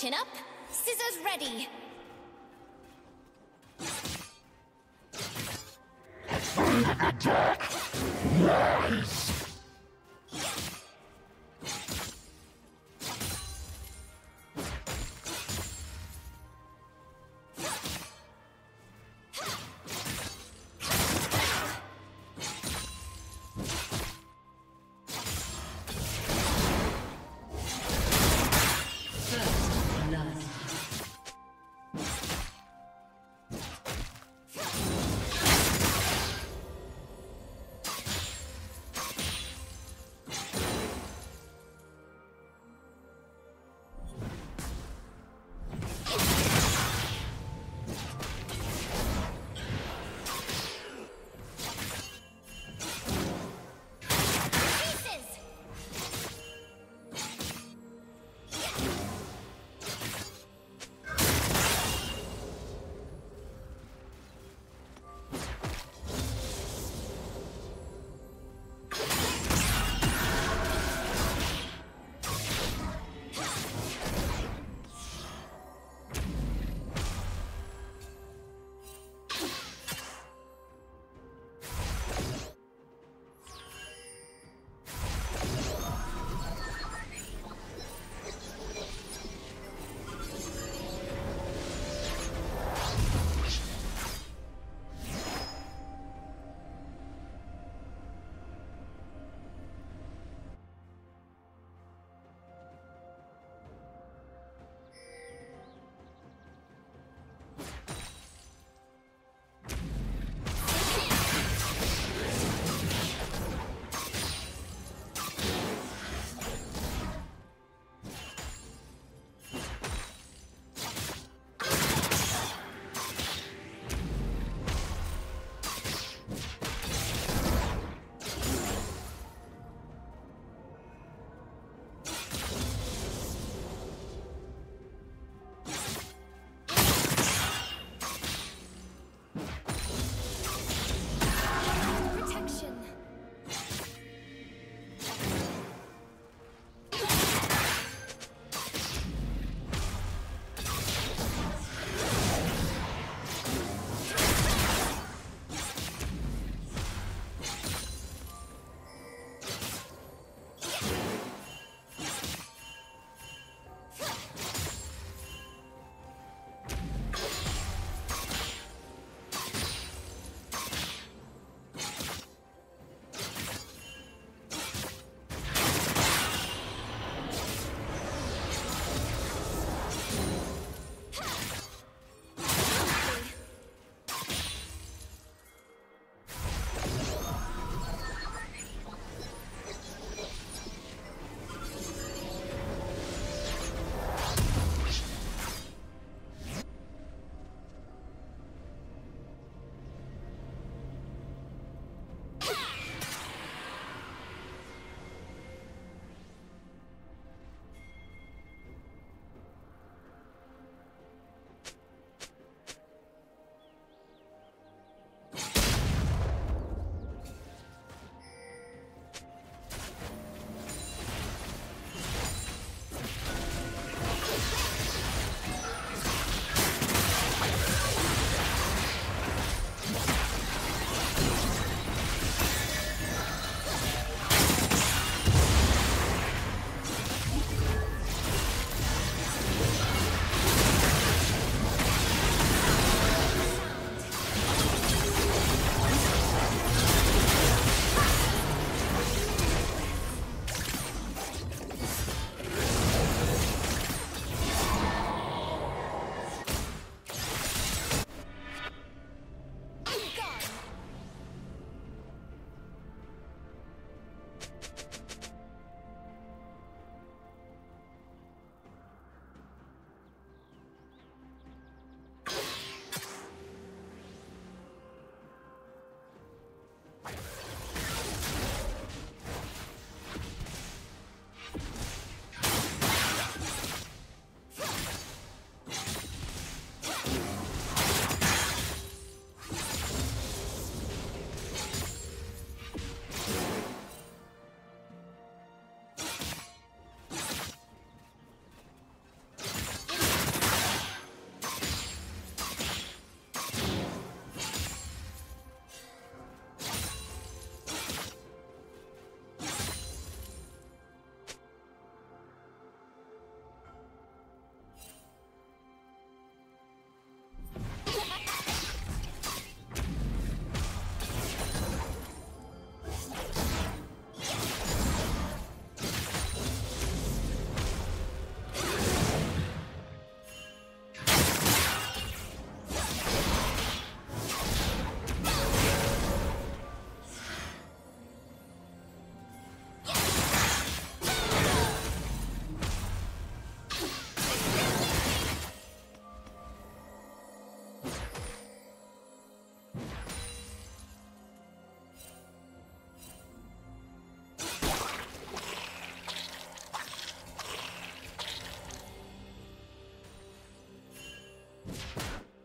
Chin up, scissors ready. Free the deck! Rise!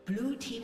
Blue team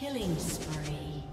Killing spree.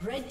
Red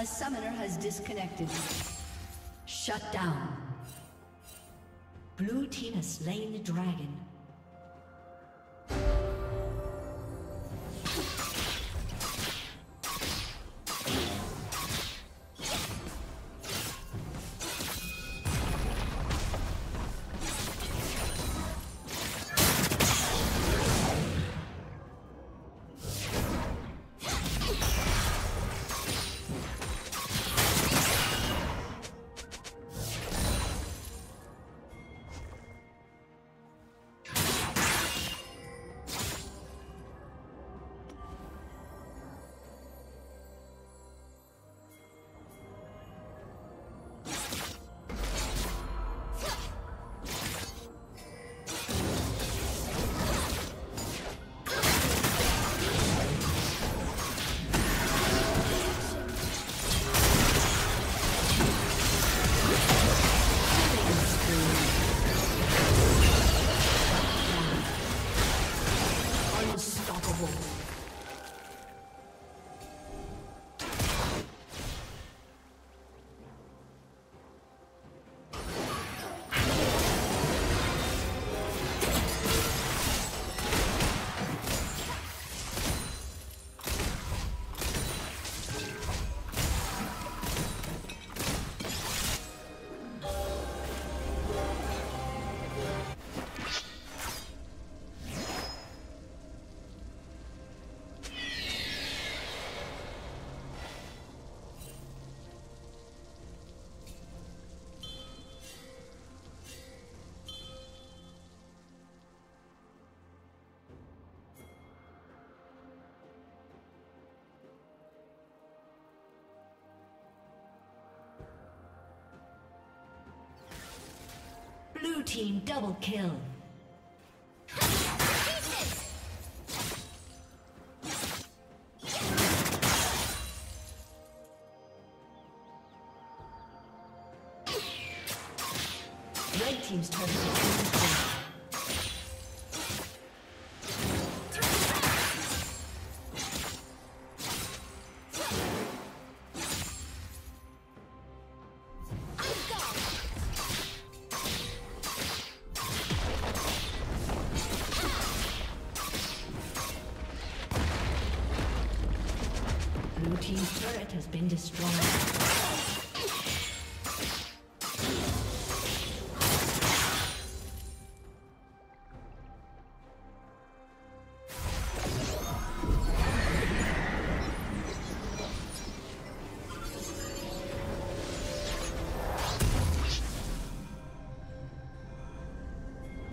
A summoner has disconnected. Shut down. Blue team has slain the dragon. Blue team double kill. Red team's turret has been destroyed.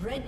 Red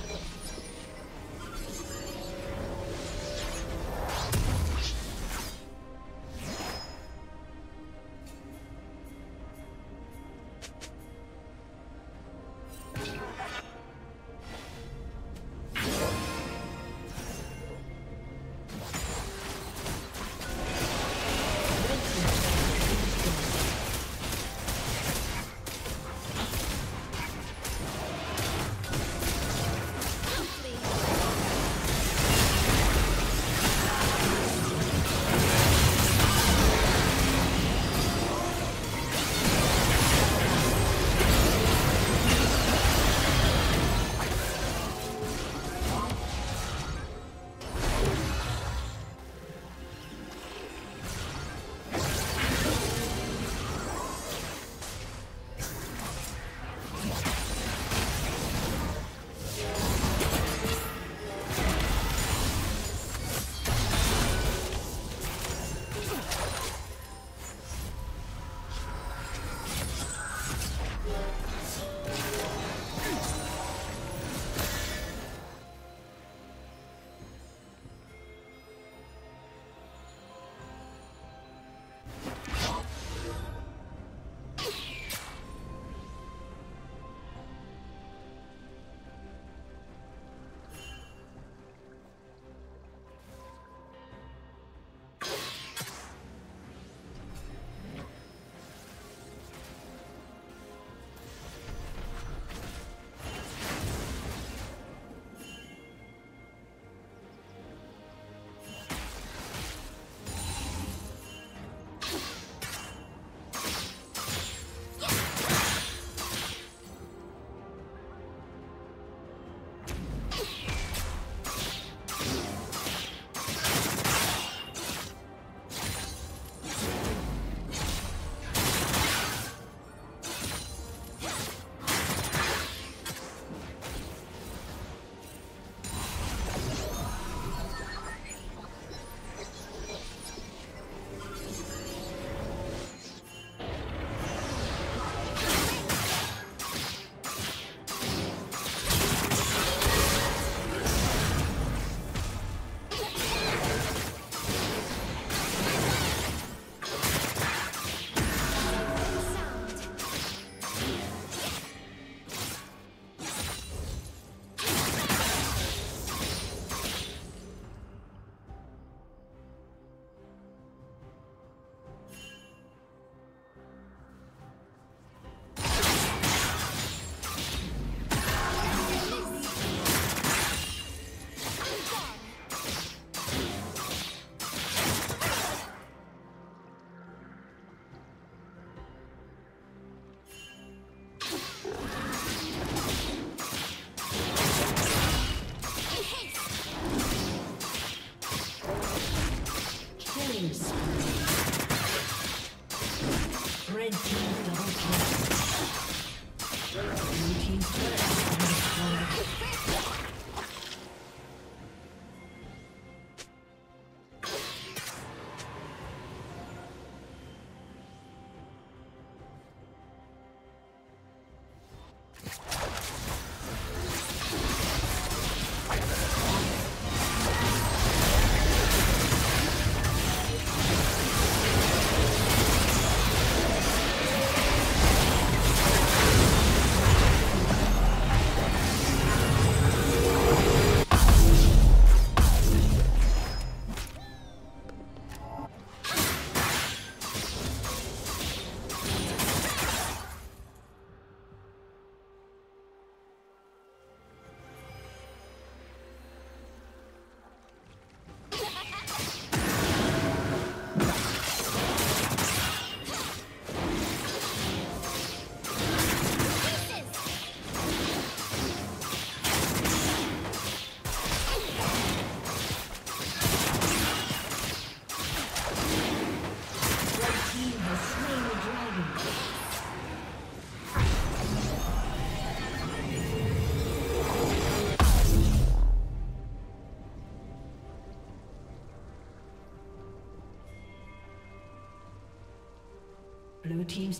Red team double kill. Blue team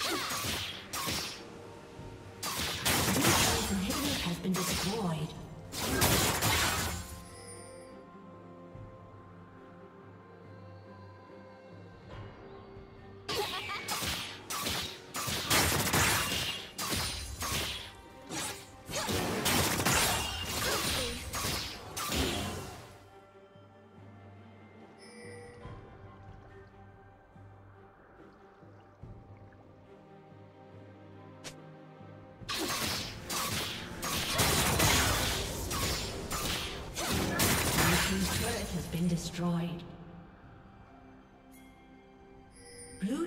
Blue team's turret has been destroyed. Destroyed. Blue